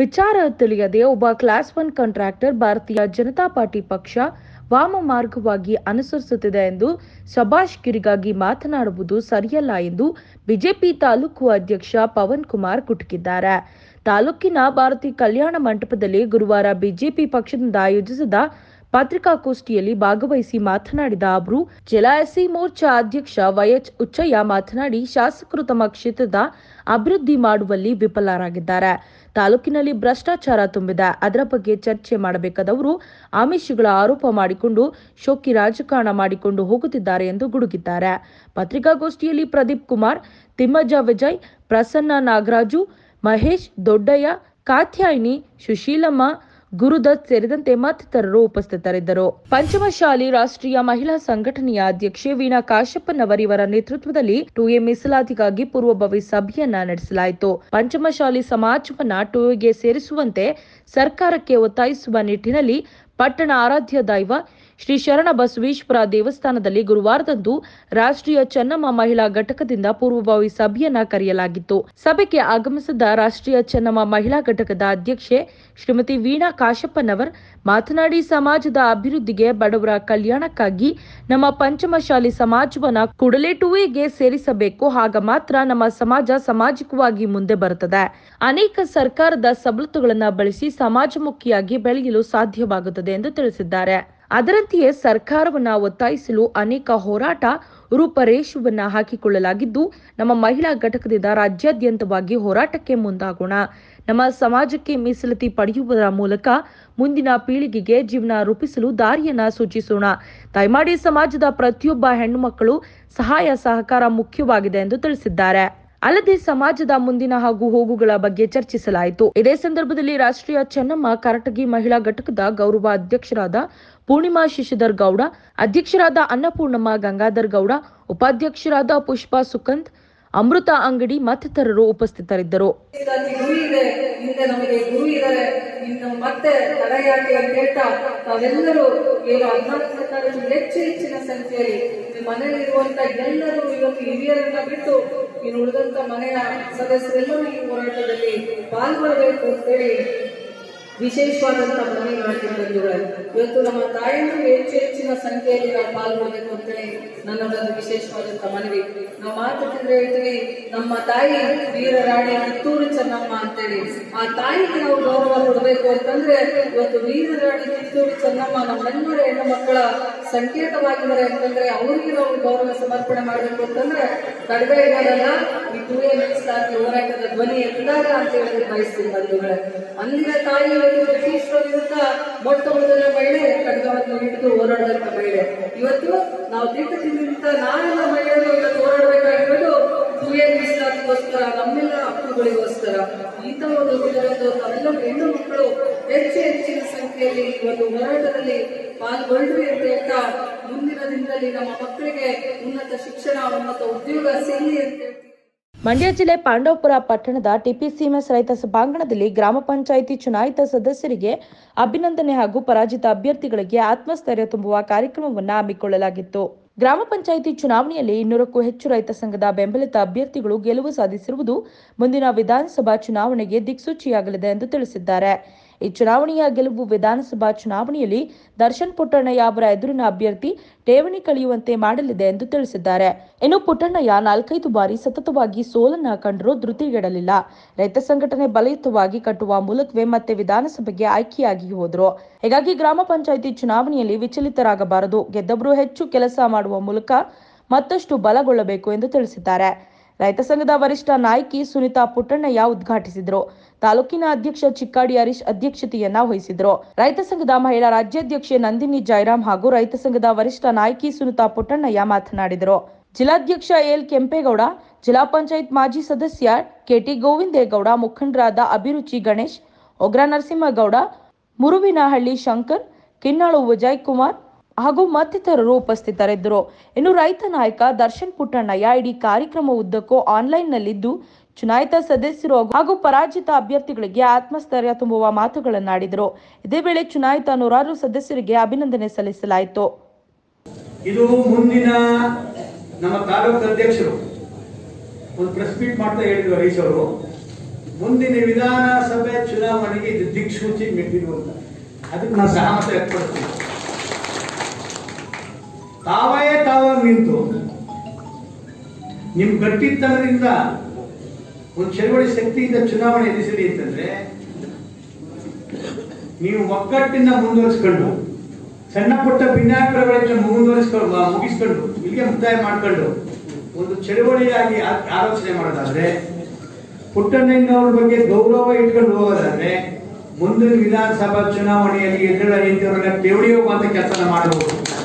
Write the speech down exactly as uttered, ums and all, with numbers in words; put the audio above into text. ವಿಚಾರ ತಿಳಿಯದೆ ಒಬ್ಬ ಕ್ಲಾಸ್ वन ಕಾಂಟ್ರಾಕ್ಟರ್ ಭಾರತೀಯ ಜನತಾ ಪಾರ್ಟಿ ಪಕ್ಷ ವಾಮ ಮಾರ್ಗವಾಗಿ ಅನುಸರಿಸುತ್ತಿದೆ ಎಂದು ಶಬಾಷ್ಗಿರಿಗಾಗಿ ಮಾತನಾಡುವುದು ಸರಿಯಲ್ಲ ಎಂದು ಬಿಜೆಪಿ ತಾಲೂಕು ಅಧ್ಯಕ್ಷ ಪವನ್ ಕುಮಾರ್ ಕುಟುಕಿದ್ದಾರೆ. ತಾಲೂಕಿನ ಭಾರತೀಯ ಕಲ್ಯಾಣ ಮಂಟಪದಲ್ಲಿ ಗುರುವಾರ ಬಿಜೆಪಿ ಪಕ್ಷದಿಂದ ಆಯೋಜಿಸಿದ ಪತ್ರಿಕಾಗೋಷ್ಠಿಯಲ್ಲಿ ಭಾಗವಹಿಸಿ ಮಾತನಾಡಿದ ಅವರು ಜಿಲ್ಲಾ ಎಸ್ಸಿ ಮೋರ್ಚಾ ಅಧ್ಯಕ್ಷ ವೈಎಚ್ ಉಚ್ಚಯ್ಯ ಮಾತನಾಡಿ ಶಾಸಕರು ತಮ್ಮ ಕ್ಷೇತ್ರದ ಅಭಿವೃದ್ಧಿ ಮಾಡುವಲ್ಲಿ ವಿಫಲರಾಗಿದ್ದಾರೆ. ತಾಲೂಕಿನಲ್ಲಿ ಭ್ರಷ್ಟಾಚಾರ ತುಂಬಿದೆ. ಅದರ ಬಗ್ಗೆ ಚರ್ಚೆ ಮಾಡಬೇಕಾದವರು ಆಮಿಷಗಳ ಆರೋಪ ಮಾಡಿಕೊಂಡು ಶೋಕಿ ರಾಜಕಾರಣ ಮಾಡಿಕೊಂಡು ಹೋಗುತ್ತಿದ್ದಾರೆ ಎಂದು ಗುಡುಗಿದ್ದಾರೆ. ಪತ್ರಿಕಾಗೋಷ್ಠಿಯಲ್ಲಿ ಪ್ರದೀಪ್ ಕುಮಾರ್, ತಿಮ್ಮಜ್ಜ ವಿಜಯ್, ಪ್ರಸನ್ನ ನಾಗರಾಜು, ಮಹೇಶ್ ದೊಡ್ಡಯ್ಯ, ಕಾತ್ಯಾಯಿನಿ, ಸುಶೀಲಮ್ಮ, ಗುರುದತ್ ಸೇರಿದಂತೆ ಮತ್ತಿತರರು ಉಪಸ್ಥಿತರಿದ್ದರು. ಪಂಚಮಶಾಲಿ ರಾಷ್ಟ್ರೀಯ ಮಹಿಳಾ ಸಂಘಟನೆಯ ಅಧ್ಯಕ್ಷೆ ವೀಣಾ ಕಾಶಪ್ಪನ್ ಅವರಿವರ ನೇತೃತ್ವದಲ್ಲಿ ಟು ಎ ಮೀಸಲಾತಿಗಾಗಿ ಪೂರ್ವಭಾವಿ ಸಭೆಯನ್ನ ನಡೆಸಲಾಯಿತು. ಪಂಚಮಶಾಲಿ ಸಮಾಜವನ್ನ ಟು ಎ ಗೆ ಸೇರಿಸುವಂತೆ ಸರ್ಕಾರಕ್ಕೆ ಒತ್ತಾಯಿಸುವ ನಿಟ್ಟಿನಲ್ಲಿ ಪಟ್ಟಣ ಆರಾಧ್ಯ ದೈವ ಶ್ರೀ ಶರಣ ಬಸವೇಶ್ವರ ದೇವಸ್ಥಾನದಲ್ಲಿ ಗುರುವಾರದಂದು ರಾಷ್ಟ್ರೀಯ ಚೆನ್ನಮ್ಮ ಮಹಿಳಾ ಘಟಕದಿಂದ ಪೂರ್ವಭಾವಿ ಸಭೆಯನ್ನ ಕರೆಯಲಾಗಿತ್ತು. ಸಭೆಗೆ ಆಗಮಿಸಿದ ರಾಷ್ಟ್ರೀಯ ಚೆನ್ನಮ್ಮ ಮಹಿಳಾ ಘಟಕದ ಅಧ್ಯಕ್ಷೆ ಶ್ರೀಮತಿ ವೀಣಾ ಕಾಶಪ್ಪನ್ ಅವರು ಮಾತನಾಡಿ ಸಮಾಜದ ಅಭಿವೃದ್ಧಿಗೆ ಬಡವರ ಕಲ್ಯಾಣಕ್ಕಾಗಿ ನಮ್ಮ ಪಂಚಮಶಾಲಿ ಸಮಾಜವನ್ನ ಕೂಡಲೇ ಟು ಎ ಗೆ ಸೇರಿಸಬೇಕು. ಆಗ ಮಾತ್ರ ನಮ್ಮ ಸಮಾಜ ಸಾಮಾಜಿಕವಾಗಿ ಮುಂದೆ ಬರುತ್ತದೆ. ಅನೇಕ ಸರ್ಕಾರದ ಸವಲತ್ತುಗಳನ್ನು ಬಳಸಿ ಸಮಾಜಮುಖಿಯಾಗಿ ಬೆಳೆಯಲು ಸಾಧ್ಯವಾಗುತ್ತದೆ ಎಂದು ತಿಳಿಸಿದ್ದಾರೆ. ಅದರಂತೆಯೇ ಸರ್ಕಾರವನ್ನು ಒತ್ತಾಯಿಸಲು ಅನೇಕ ಹೋರಾಟ ರೂಪರೇಷವನ್ನು ಹಾಕಿಕೊಳ್ಳಲಾಗಿದ್ದು ನಮ್ಮ ಮಹಿಳಾ ಘಟಕದಿಂದ ರಾಜ್ಯಾದ್ಯಂತವಾಗಿ ಹೋರಾಟಕ್ಕೆ ಮುಂದಾಗೋಣ. ನಮ್ಮ ಸಮಾಜಕ್ಕೆ ಮೀಸಲತಿ ಪಡೆಯುವುದರ ಮೂಲಕ ಮುಂದಿನ ಪೀಳಿಗೆಗೆ ಜೀವನ ರೂಪಿಸಲು ದಾರಿಯನ್ನು ಸೂಚಿಸೋಣ. ದಯಮಾಡಿ ಸಮಾಜದ ಪ್ರತಿಯೊಬ್ಬ ಹೆಣ್ಣು ಮಕ್ಕಳು ಸಹಾಯ ಸಹಕಾರ ಮುಖ್ಯವಾಗಿದೆ ಎಂದು ತಿಳಿಸಿದ್ದಾರೆ. ಅಲ್ಲದೆ ಸಮಾಜದ ಮುಂದಿನ ಹಾಗೂ ಹೋಗುಗಳ ಬಗ್ಗೆ ಚರ್ಚಿಸಲಾಯಿತು. ಇದೇ ಸಂದರ್ಭದಲ್ಲಿ ರಾಷ್ಟ್ರೀಯ ಚೆನ್ನಮ್ಮ ಕಾರಟಗಿ ಮಹಿಳಾ ಘಟಕದ ಗೌರವ ಅಧ್ಯಕ್ಷರಾದ ಪೂರ್ಣಿಮಾ ಶಶಿಧರ್ ಗೌಡ, ಅಧ್ಯಕ್ಷರಾದ ಅನ್ನಪೂರ್ಣಮ್ಮ ಗಂಗಾಧರ್ ಗೌಡ, ಉಪಾಧ್ಯಕ್ಷರಾದ ಪುಷ್ಪಾ ಸುಕಂದ್, ಅಮೃತ ಅಂಗಡಿ ಮತ್ತಿತರರು ಉಪಸ್ಥಿತರಿದ್ದರು. ಇನ್ನು ಉಳಿದಂತ ಮನೆಯ ಸದಸ್ಯರೆಲ್ಲರೂ ಈ ಹೋರಾಟದಲ್ಲಿ ಪಾಲ್ಗೊಳ್ಳಬೇಕು ಅಂತೇಳಿ ವಿಶೇಷವಾದಂತಹ ಮನವಿ ಮಾಡ್ತೀನಿ ಬಂಧುಗಳೇ. ಇವತ್ತು ನಮ್ಮ ತಾಯಿಯೂ ಹೆಚ್ಚು ಹೆಚ್ಚಿನ ಸಂಖ್ಯೆಯಲ್ಲಿ ನಾವು ಪಾಲ್ಗೊಳ್ಳಬೇಕು ಅಂತೇಳಿ ನನ್ನ ಒಂದು ವಿಶೇಷವಾದಂತಹ ಮನವಿ. ನಾವು ಮಾತುಕತೆ ಇರ್ತೀವಿ, ನಮ್ಮ ತಾಯಿ ವೀರರಾಣಿ ಕಿತ್ತೂರು ಚೆನ್ನಮ್ಮ ಅಂತೇಳಿ ಆ ತಾಯಿಗೆ ನಾವು ಗೌರವ ಕೊಡಬೇಕು ಅಂತಂದ್ರೆ ಇವತ್ತು ವೀರರಾಣಿ ಕಿತ್ತೂರು ಚೆನ್ನಮ್ಮ ನಮ್ಮ ನಮ್ಮೂರ ಹೆಣ್ಣು ಮಕ್ಕಳ ಸಂಕೇತವಾಗಿದ್ದಾರೆ ಅಂತಂದ್ರೆ ಅವ್ರಿಗೆ ನಾವು ಗೌರವ ಸಮರ್ಪಣೆ ಮಾಡಬೇಕು ಅಂತಂದ್ರೆ ಕಡಿಮೆ ಇರೋದಲ್ಲ. ಈ ಟು ಎ ಮೀಸಲಾತಿ ಹೋರಾಟದ ಧ್ವನಿ ಎತ್ತದಾಗ ಅಂತ ಹೇಳಿ ಬಯಸ್ತೀನಿ ಬಂಧುಗಳೇ. ಅಂದಿನ ತಾಯಿ ಬ್ರಿಟಿಷರ ವಿರುದ್ಧ ಮೊಟ್ಟ ಮೊದಲ ಮಹಿಳೆ, ಕಡಗವನ್ನು ಹಿಡಿದು ಹೋರಾಡದಂತ ಮಹಿಳೆ. ಇವತ್ತು ನಾವು ದಿಟ್ಟದಿಂದ ನಾವೆಲ್ಲ ಮಹಿಳೆಯರು ಇವತ್ತು ಹೋರಾಡಬೇಕಾಗಿರೋದು ಟು ಎ ಮೀಸಲಾತಿಗೋಸ್ಕರ, ನಮ್ಮೆಲ್ಲ ಹಕ್ಕುಗಳಿಗೋಸ್ಕರ. ಈತ ಒಂದು ವಿರುದ್ಧ ತಾವೆಲ್ಲರೂ ಹೆಣ್ಣು ಮಕ್ಕಳು ಹೆಚ್ಚು ಹೆಚ್ಚಿನ ಸಂಖ್ಯೆಯಲ್ಲಿ ಈ ಒಂದು ಹೋರಾಟದಲ್ಲಿ ಪಾಲ್ಗೊಳ್ಳುವೆ ಅಂತ ಹೇಳ್ತಾ ಮುಂದಿನ ದಿನದಲ್ಲಿ ನಮ್ಮ ಮಕ್ಕಳಿಗೆ ಉನ್ನತ ಶಿಕ್ಷಣ, ಉನ್ನತ ಉದ್ಯೋಗ ಸಿಗಲಿ ಅಂತ ಹೇಳ್ತೀವಿ. ಮಂಡ್ಯ ಜಿಲ್ಲೆ ಪಾಂಡವಪುರ ಪಟ್ಟಣದ ಟಿಪಿಸಿಎಂಎಸ್ ರೈತ ಸಭಾಂಗಣದಲ್ಲಿ ಗ್ರಾಮ ಪಂಚಾಯಿತಿ ಚುನಾಯಿತ ಸದಸ್ಯರಿಗೆ ಅಭಿನಂದನೆ ಹಾಗೂ ಪರಾಜಿತ ಅಭ್ಯರ್ಥಿಗಳಿಗೆ ಆತ್ಮಸ್ಥೈರ್ಯ ತುಂಬುವ ಕಾರ್ಯಕ್ರಮವನ್ನು ಹಮ್ಮಿಕೊಳ್ಳಲಾಗಿತ್ತು. ಗ್ರಾಮ ಪಂಚಾಯಿತಿ ಚುನಾವಣೆಯಲ್ಲಿ ಇನ್ನೂರಕ್ಕೂ ಹೆಚ್ಚು ರೈತ ಸಂಘದ ಬೆಂಬಲಿತ ಅಭ್ಯರ್ಥಿಗಳು ಗೆಲುವು ಸಾಧಿಸಿರುವುದು ಮುಂದಿನ ವಿಧಾನಸಭಾ ಚುನಾವಣೆಗೆ ದಿಕ್ಸೂಚಿಯಾಗಲಿದೆ ಎಂದು ತಿಳಿಸಿದ್ದಾರೆ. ಈ ಚುನಾವಣೆಯ ಗೆಲುವು ವಿಧಾನಸಭಾ ಚುನಾವಣೆಯಲ್ಲಿ ದರ್ಶನ್ ಪುಟ್ಟಣ್ಣಯ್ಯ ಅವರ ಎದುರಿನ ಅಭ್ಯರ್ಥಿ ಠೇವಣಿ ಕಳೆಯುವಂತೆ ಮಾಡಲಿದೆ ಎಂದು ತಿಳಿಸಿದ್ದಾರೆ. ಇನ್ನು ಪುಟ್ಟಣ್ಣಯ್ಯ ನಾಲ್ಕೈದು ಬಾರಿ ಸತತವಾಗಿ ಸೋಲನ್ನ ಕಂಡರೂ ಧೃತಿಗೆಡಲಿಲ್ಲ. ರೈತ ಸಂಘಟನೆ ಬಲಯುತವಾಗಿ ಕಟ್ಟುವ ಮೂಲಕವೇ ಮತ್ತೆ ವಿಧಾನಸಭೆಗೆ ಆಯ್ಕೆಯಾಗಿ ಹೋದರು. ಹೀಗಾಗಿ ಗ್ರಾಮ ಪಂಚಾಯಿತಿ ಚುನಾವಣೆಯಲ್ಲಿ ವಿಚಲಿತರಾಗಬಾರದು, ಗೆದ್ದವರು ಹೆಚ್ಚು ಕೆಲಸ ಮಾಡುವ ಮೂಲಕ ಮತ್ತಷ್ಟು ಬಲಗೊಳ್ಳಬೇಕು ಎಂದು ತಿಳಿಸಿದ್ದಾರೆ. ರೈತ ಸಂಘದ ವರಿಷ್ಠ ನಾಯಕಿ ಸುನೀತಾ ಪುಟ್ಟಣ್ಣಯ್ಯ ಉದ್ಘಾಟಿಸಿದರು. ತಾಲೂಕಿನ ಅಧ್ಯಕ್ಷ ಚಿಕ್ಕಾಡಿ ಹರೀಶ್ ಅಧ್ಯಕ್ಷತೆಯನ್ನ ವಹಿಸಿದ್ರು. ರೈತ ಸಂಘದ ಮಹಿಳಾ ರಾಜ್ಯಾಧ್ಯಕ್ಷೆ ನಂದಿನಿ ಜಯರಾಮ್ ಹಾಗೂ ರೈತ ಸಂಘದ ವರಿಷ್ಠ ನಾಯಕಿ ಸುನೀತಾ ಪುಟ್ಟಣ್ಣಯ್ಯ ಮಾತನಾಡಿದರು. ಜಿಲ್ಲಾಧ್ಯಕ್ಷ ಎಲ್ ಕೆಂಪೇಗೌಡ, ಜಿಲ್ಲಾ ಪಂಚಾಯತ್ ಮಾಜಿ ಸದಸ್ಯ ಕೆಟಿ ಗೋವಿಂದೇಗೌಡ, ಮುಖಂಡರಾದ ಅಭಿರುಚಿ ಗಣೇಶ್, ಒಗ್ರ ನರಸಿಂಹಗೌಡ, ಮುರುವಿನಹಳ್ಳಿ ಶಂಕರ್, ಕಿನ್ನಾಳು ವಿಜಯ್ ಕುಮಾರ್ ಹಾಗೂ ಮತ್ತಿತರರು ಉಪಸ್ಥಿತರಿದ್ದರು. ಇನ್ನು ರೈತ ನಾಯಕ ದರ್ಶನ್ ಪುಟ್ಟಣ್ಣಯ್ಯ ಇಡೀ ಕಾರ್ಯಕ್ರಮ ಉದ್ದಕ್ಕೂ ಆನ್ಲೈನ್ನಲ್ಲಿದ್ದು ಚುನಾಯಿತ ಸದಸ್ಯರು ಹಾಗೂ ಪರಾಜಿತ ಅಭ್ಯರ್ಥಿಗಳಿಗೆ ಆತ್ಮಸ್ಥೈರ್ಯ ತುಂಬುವ ಮಾತುಗಳನ್ನಾಡಿದರು. ಇದೇ ವೇಳೆ ಚುನಾಯಿತ ನೂರಾರು ಸದಸ್ಯರಿಗೆ ಅಭಿನಂದನೆ ಸಲ್ಲಿಸಲಾಯಿತು. ಇದು ಮುಂದಿನ ನಮ್ಮ ತಾಲೂಕು ಅಧ್ಯಕ್ಷರು ಒಂದು ಪ್ರೆಸ್ ಮೀಟ್ ಮಾಡ್ತಾ ಹೇಳಿದ್ರು ಹರೀಶ್ ಅವರು. ಮುಂದಿನ ವಿಧಾನಸಭೆ ಚುನಾವಣೆಗೆ ಇದು ದಿಕ್ಸೂಚಿ ಮೆಟ್ಟಿಲು ಅಂತ ಅದಕ್ಕೆ ನಾನು ಸಹಮತ ವ್ಯಕ್ತಪಡಿಸುತ್ತೇನೆ. ತಾವೇ ತಾವಾಗಿ ನಿಂತು ನಿಮ್ಮ ಗಟ್ಟಿತನದಿಂದ ಒಂದು ಚಳವಳಿ ಶಕ್ತಿಯಿಂದ ಚುನಾವಣೆ ಎದುರಿಸಲಿ ಅಂತಂದ್ರೆ ನೀವು ಒಗ್ಗಟ್ಟಿನ ಮುಂದುವರಿಸಿಕೊಂಡು ಸಣ್ಣ ಪುಟ್ಟ ಭಿನ್ನಾಭಿಪ್ರಾಯಗಳನ್ನು ಮುಂದುವರಿಸಿಕೊಂಡು ಮುಗಿಸಿಕೊಂಡು ಇಲ್ಲಿಗೆ ಮುಕ್ತಾಯ ಮಾಡಿಕೊಂಡು ಒಂದು ಚಳವಳಿಯಾಗಿ ಆಲೋಚನೆ ಮಾಡೋದಾದ್ರೆ ಪುಟ್ಟಣ್ಣನವರ ಬಗ್ಗೆ ಗೌರವ ಇಟ್ಕೊಂಡು ಹೋಗೋದಾದ್ರೆ ಮುಂದಿನ ವಿಧಾನಸಭಾ ಚುನಾವಣೆಯಲ್ಲಿ ಎದುರಾಳಿ ಅಂತ ಠೇವಣಿ ಹೋಗುವಂತ ಕೆಲಸ ಮಾಡಬಹುದು.